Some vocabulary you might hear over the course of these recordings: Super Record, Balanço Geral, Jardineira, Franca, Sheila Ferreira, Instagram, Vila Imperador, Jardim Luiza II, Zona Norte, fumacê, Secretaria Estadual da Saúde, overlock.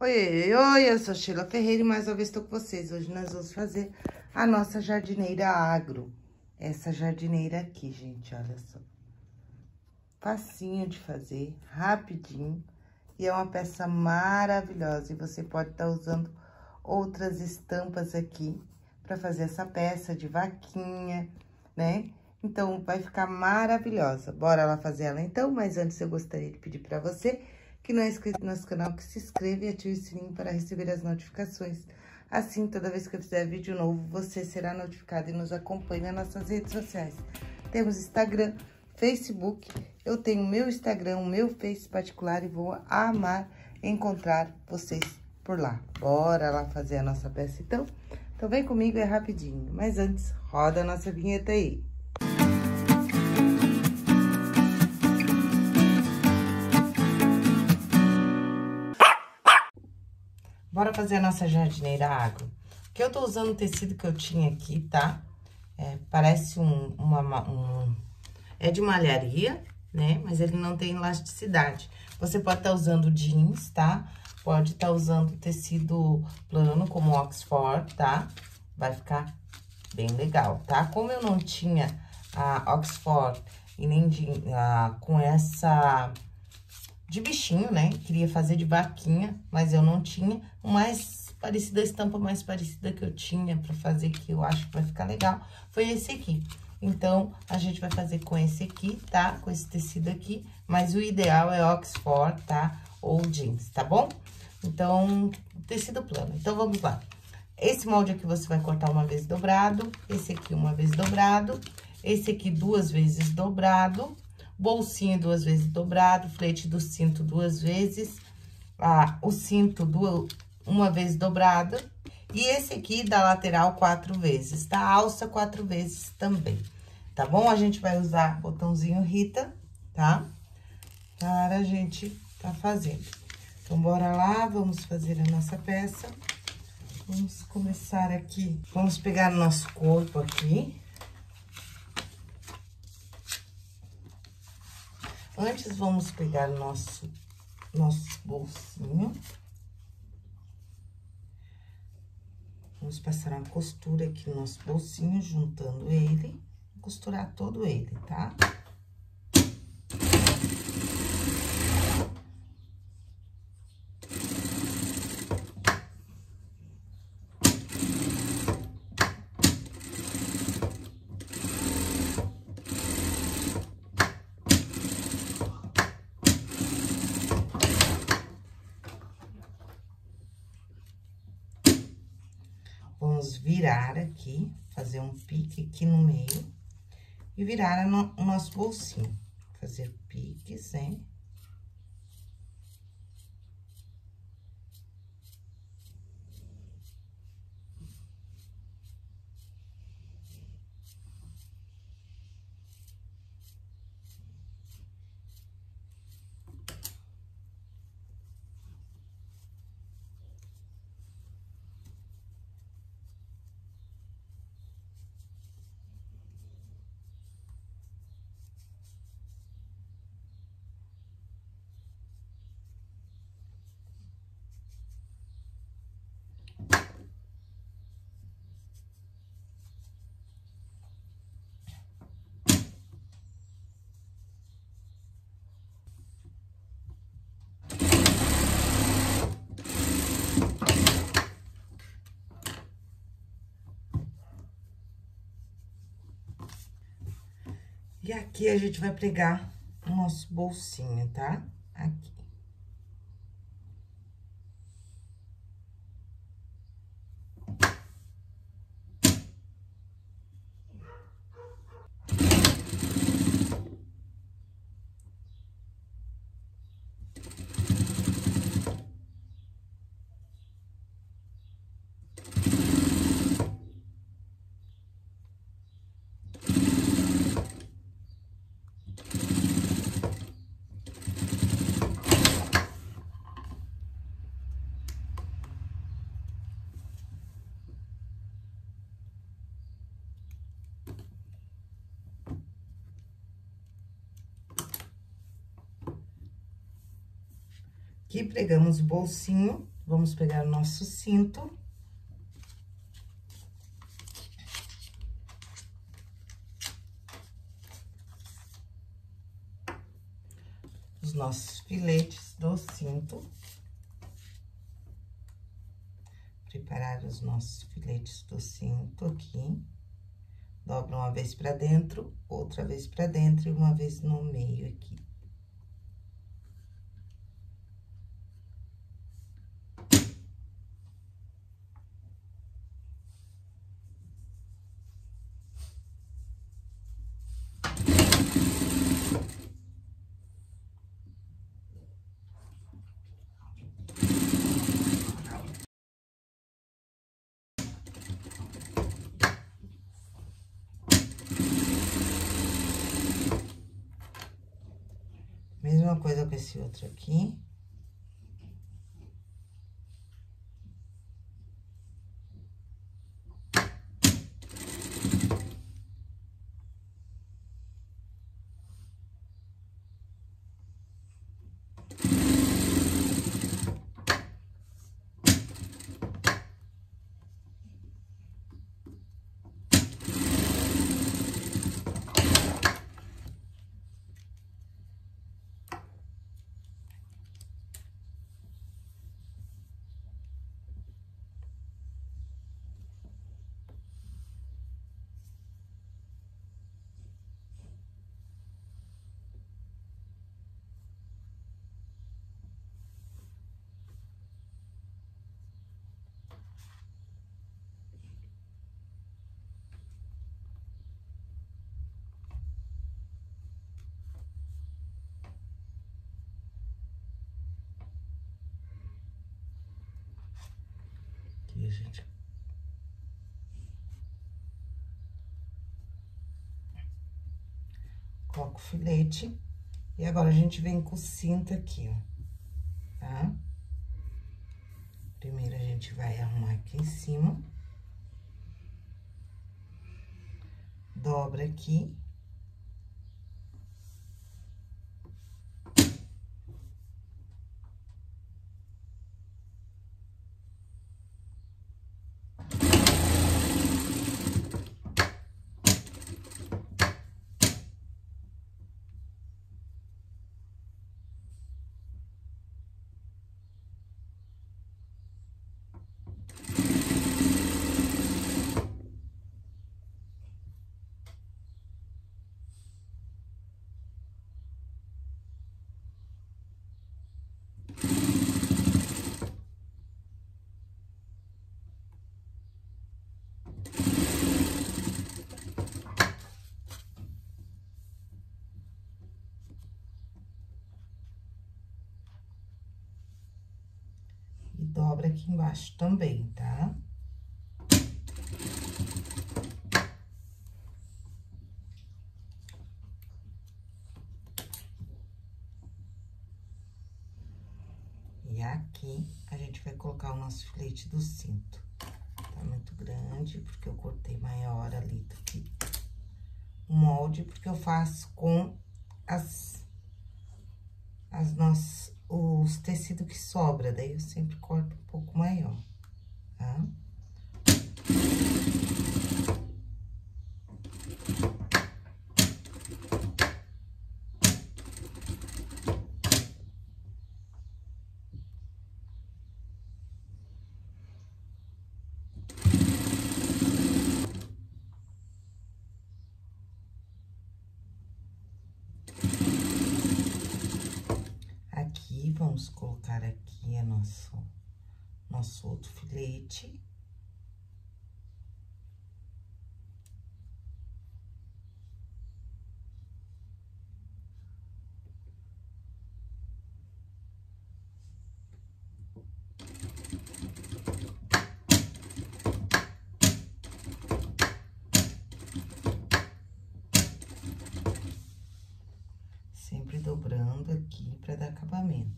Oi, eu sou Sheila Ferreira e mais uma vez estou com vocês. Hoje nós vamos fazer a nossa jardineira agro. Essa jardineira aqui, gente, olha só. Facinho de fazer, rapidinho. E é uma peça maravilhosa. E você pode estar usando outras estampas aqui para fazer essa peça de vaquinha, né? Então, vai ficar maravilhosa. Bora lá fazer ela então, mas antes eu gostaria de pedir para você que não é inscrito no nosso canal, que se inscreva e ative o sininho para receber as notificações. Assim, toda vez que eu fizer vídeo novo, você será notificado e nos acompanha nas nossas redes sociais. Temos Instagram, Facebook, eu tenho meu Instagram, meu Face particular e vou amar encontrar vocês por lá. Bora lá fazer a nossa peça então? Então vem comigo, é rapidinho. Mas antes, roda a nossa vinheta aí. Bora fazer a nossa jardineira agro. Que eu tô usando o tecido que eu tinha aqui, tá? É, parece é de malharia, né? Mas ele não tem elasticidade. Você pode estar usando jeans, tá? Pode estar usando tecido plano, como Oxford, tá? Vai ficar bem legal, tá? Como eu não tinha a Oxford e nem com essa... de bichinho, né? Queria fazer de vaquinha, mas eu não tinha. A estampa mais parecida que eu tinha pra fazer, que eu acho que vai ficar legal, foi esse aqui. Então, a gente vai fazer com esse aqui, tá? Com esse tecido aqui, mas o ideal é Oxford, tá? Ou jeans, tá bom? Então, tecido plano. Então, vamos lá. Esse molde aqui você vai cortar uma vez dobrado, esse aqui uma vez dobrado, esse aqui duas vezes dobrado... Bolsinho duas vezes dobrado, flete do cinto duas vezes, o cinto uma vez dobrado. E esse aqui da lateral quatro vezes, tá? Alça quatro vezes também, tá bom? A gente vai usar botãozinho Rita, tá? Para a gente tá fazendo. Então, bora lá, vamos fazer a nossa peça. Vamos começar aqui. Vamos pegar o nosso corpo aqui. Antes, vamos pegar o nosso bolsinho. Vamos passar uma costura aqui no nosso bolsinho, juntando ele. Vou costurar todo ele, tá? Vamos virar aqui, fazer um pique aqui no meio e virar o nosso bolsinho. Fazer piques, hein? E aqui a gente vai pregar o nosso bolsinho, tá? Aqui. Aqui pregamos o bolsinho Vamos pegar o nosso cinto. Os nossos filetes do cinto. Preparar os nossos filetes do cinto aqui. Dobra uma vez pra dentro, outra vez pra dentro e uma vez no meio aqui. Mesma coisa com esse outro aqui. Gente. Coloco o filete e agora a gente vem com o cinto aqui, ó, tá? Primeiro a gente vai arrumar aqui em cima, dobra aqui. Dobra aqui embaixo também, tá? E aqui a gente vai colocar o nosso filete do cinto. Tá muito grande, porque eu cortei maior ali do que o molde, porque eu faço com as nossas... os tecidos que sobra, daí eu sempre corto um pouco maior, tá? Vamos colocar aqui o nosso outro filete. Sempre dobrando aqui para dar acabamento.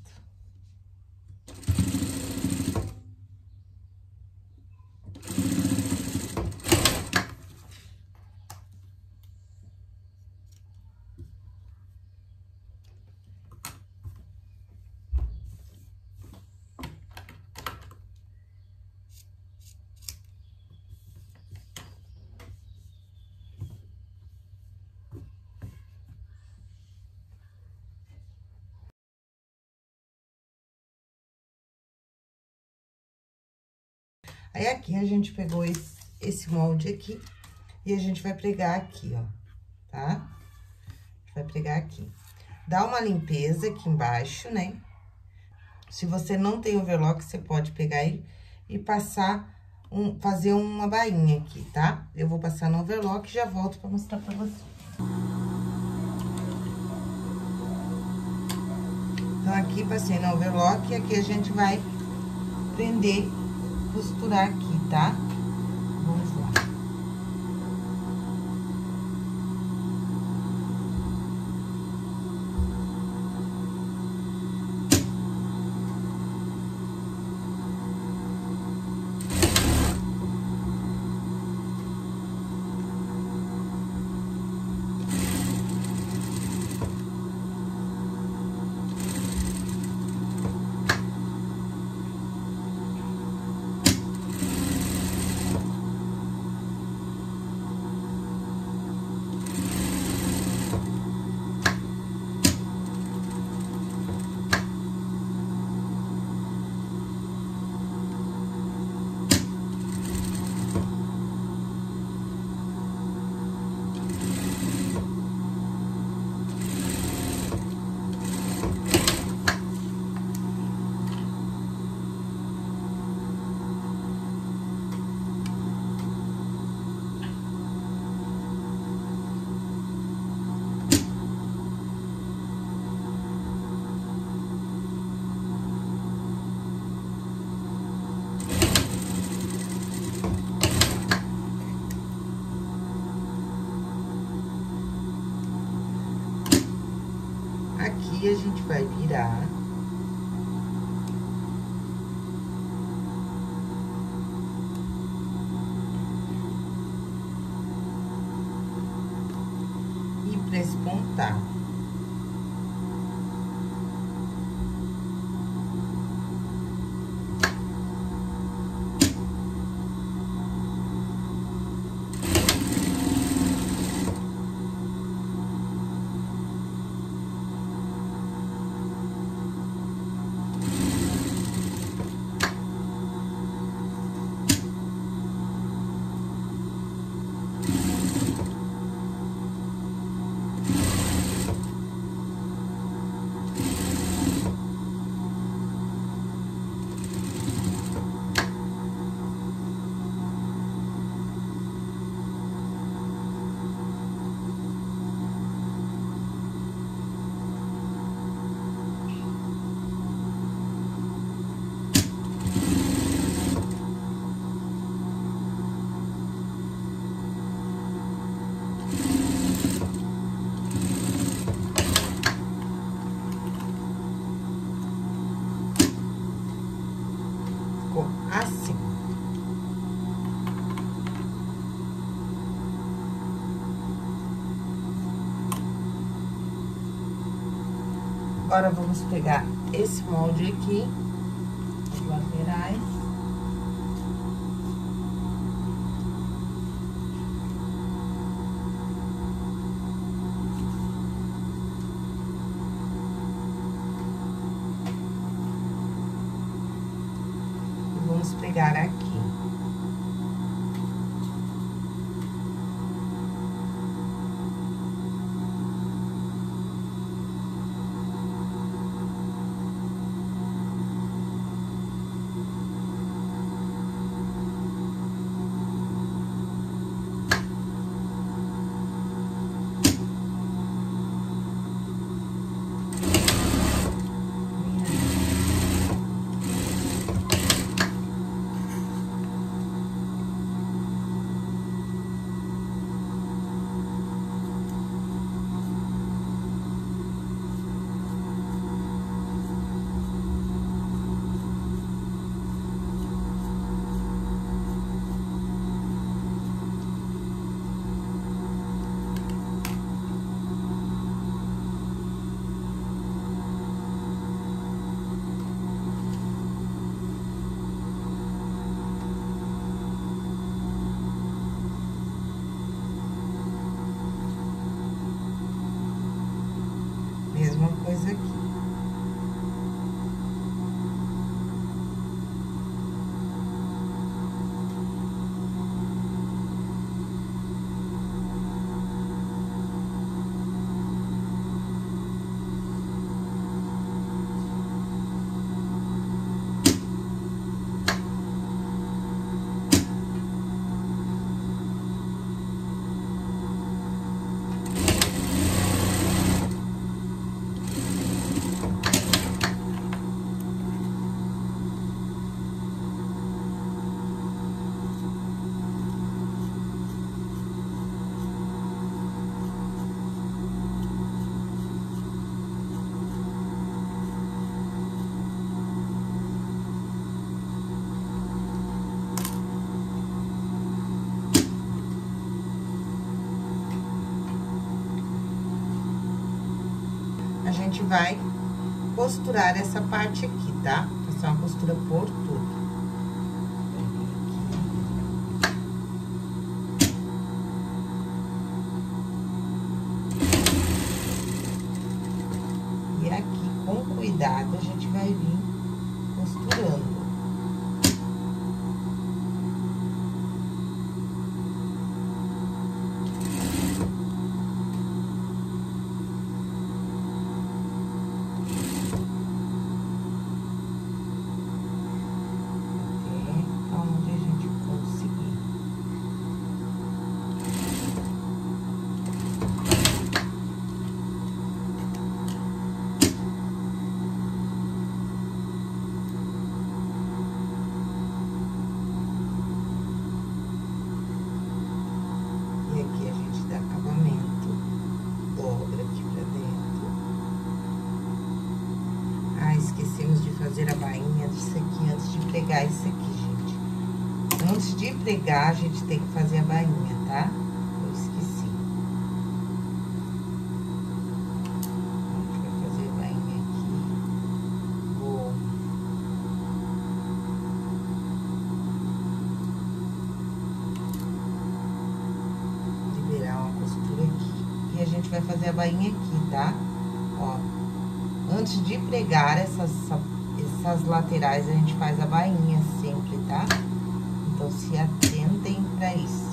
Aí, aqui, a gente pegou esse molde aqui e a gente vai pregar aqui, ó, tá? Vai pregar aqui. Dá uma limpeza aqui embaixo, né? Se você não tem overlock, você pode pegar aí e passar, fazer uma bainha aqui, tá? Eu vou passar no overlock e já volto pra mostrar pra você. Então, aqui passei no overlock e aqui a gente vai prender, costurar aqui, tá? Vamos lá. Aqui a gente vai virar. E prespontar. Agora, vamos pegar esse molde aqui, as laterais. E vamos pegar aqui. gente vai costurar essa parte aqui, tá? Essa é uma costura por tudo. E aqui, com cuidado, a gente vai vir costurando. Pegar, a gente tem que fazer a bainha, tá? Eu esqueci. A gente vai fazer a bainha aqui. Boa. Liberar uma costura aqui. E a gente vai fazer a bainha aqui, tá? Ó. Antes de pregar essas laterais, a gente faz a bainha sempre, tá? Então, se atentem para isso.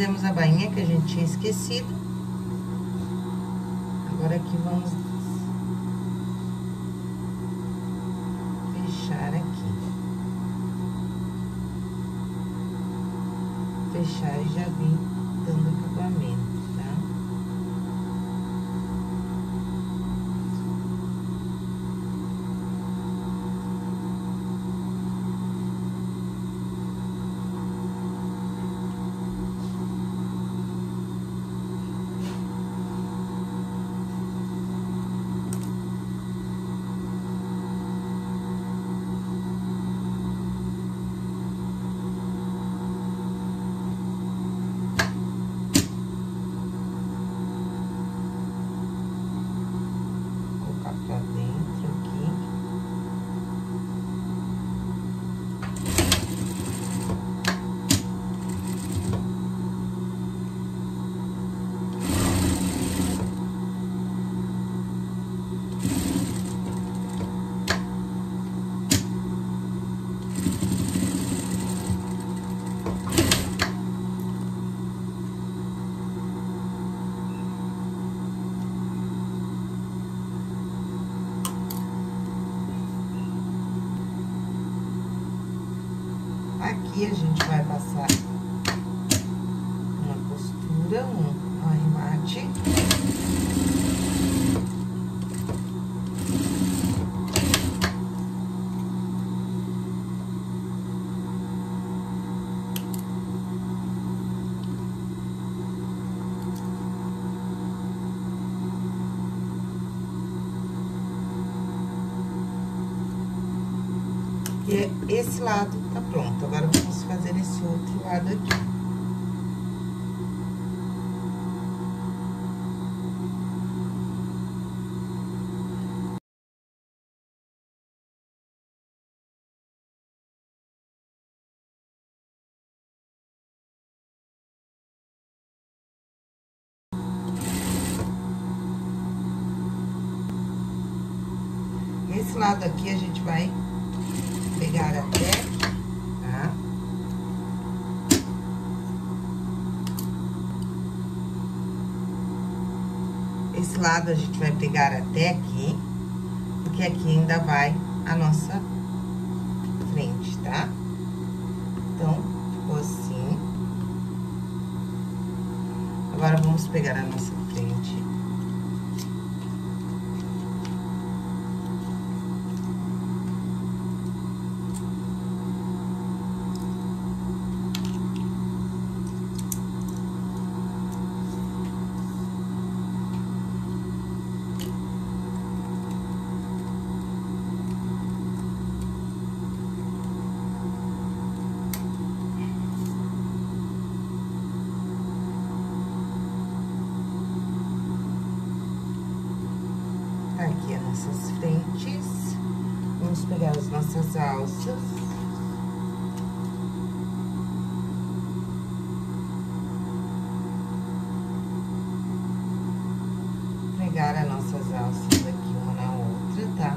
Fizemos a bainha que a gente tinha esquecido. Agora aqui vamos fechar aqui. Fechar e já vim dando acabamento. Aqui a gente vai passar uma costura, um arremate. E esse lado tá pronto, agora vamos fazer esse outro lado aqui. Esse lado aqui a gente vai pegar até aqui, tá? Esse lado a gente vai pegar até aqui, porque aqui ainda vai a nossa frente, tá? Então, ficou assim. Agora, vamos pegar a nossa frente. Aqui as nossas frentes, vamos pegar as nossas alças. Pegar as nossas alças aqui uma na outra, tá?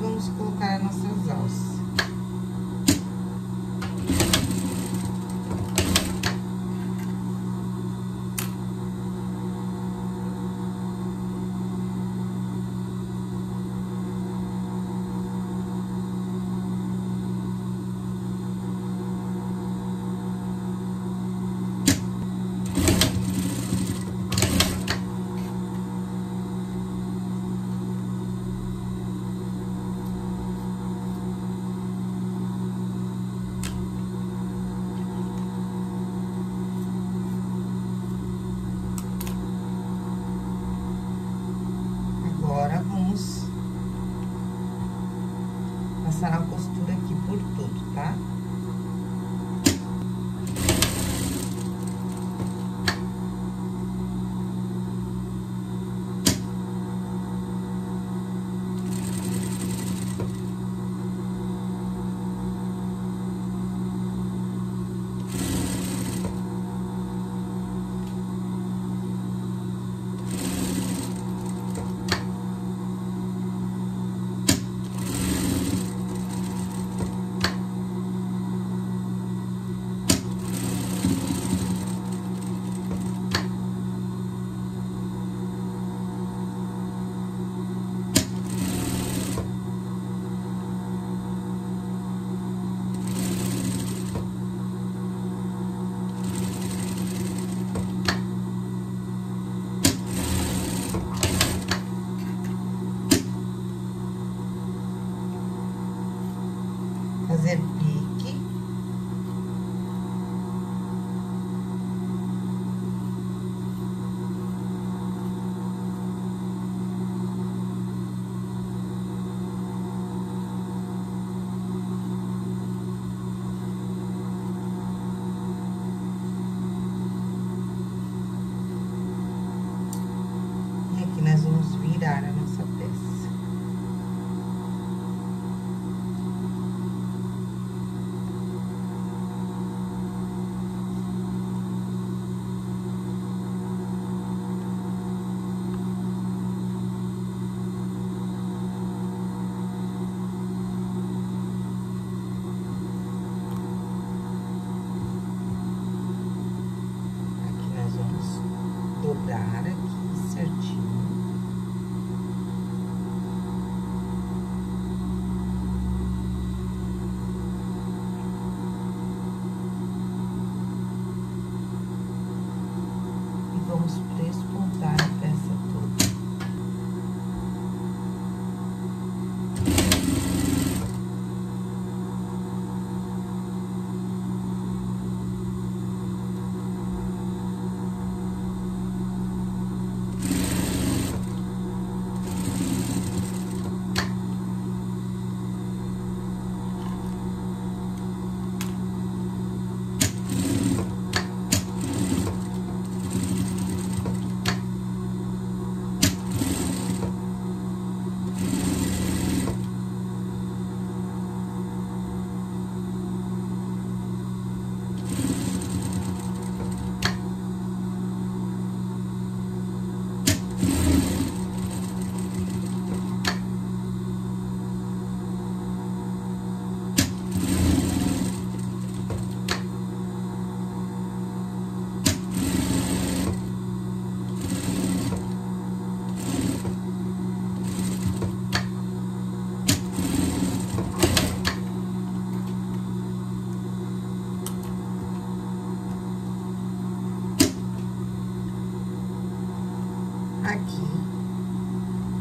Vamos colocar nossas alças. passar a costura aqui por tudo, tá?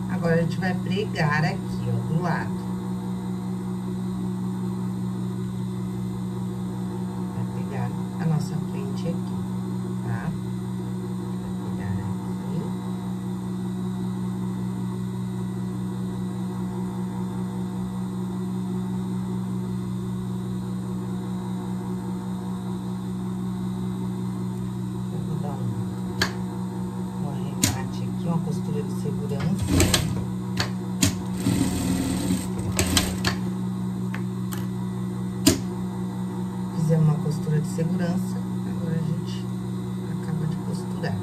Agora, a gente vai pregar aqui, ó, do lado. Vai pegar a nossa frente aqui, tá? Vai pegar aqui. Eu vou dar um arremate aqui, uma costura de segurança. De segurança, agora a gente acaba de costurar.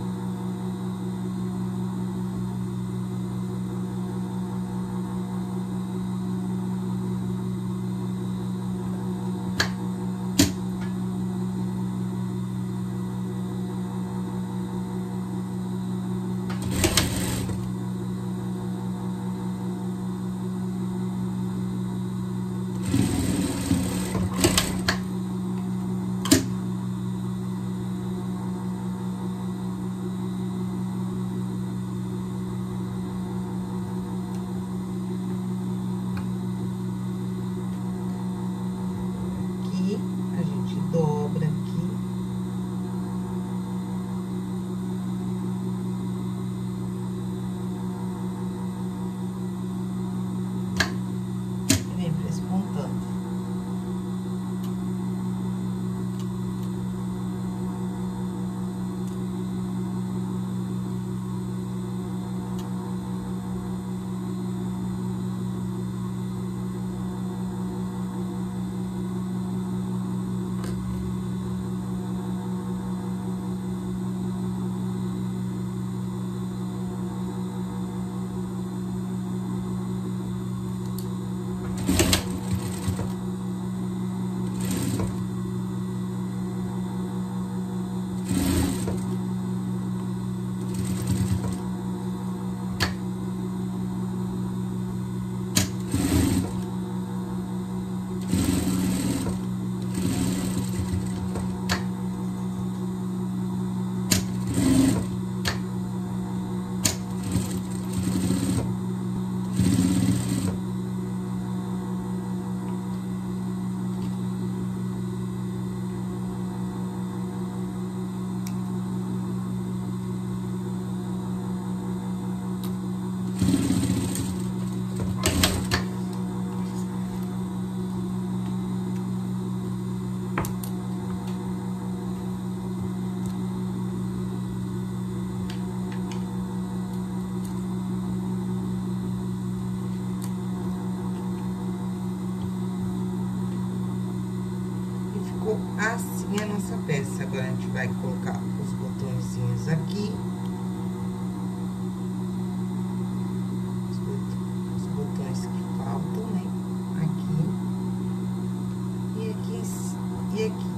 nossa peça. Agora, a gente vai colocar os botõezinhos aqui. Os botões que faltam, né? Aqui. E aqui. E aqui.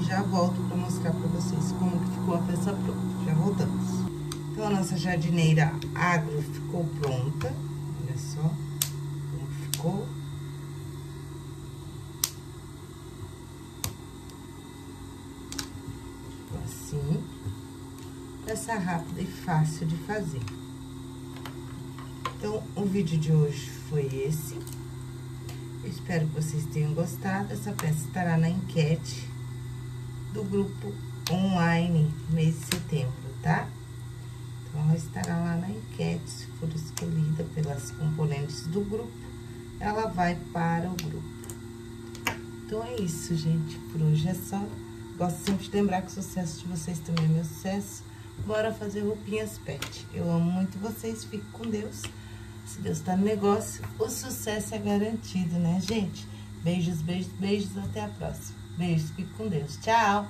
E já volto pra mostrar pra vocês como que ficou a peça pronta. Já voltamos. Então, a nossa jardineira agro ficou pronta. Olha só como ficou. Assim, peça rápida e fácil de fazer. Então, o vídeo de hoje foi esse. Eu espero que vocês tenham gostado. Essa peça estará na enquete do grupo online mês de setembro, tá? Então, ela estará lá na enquete. Se for escolhida pelas componentes do grupo, ela vai para o grupo. Então, é isso, gente. Por hoje é só. Gosto sempre de lembrar que o sucesso de vocês também é meu sucesso. Bora fazer roupinhas pet. Eu amo muito vocês, fico com Deus. Se Deus tá no negócio, o sucesso é garantido, né, gente? Beijos, beijos, beijos, até a próxima. Beijos, fico com Deus. Tchau!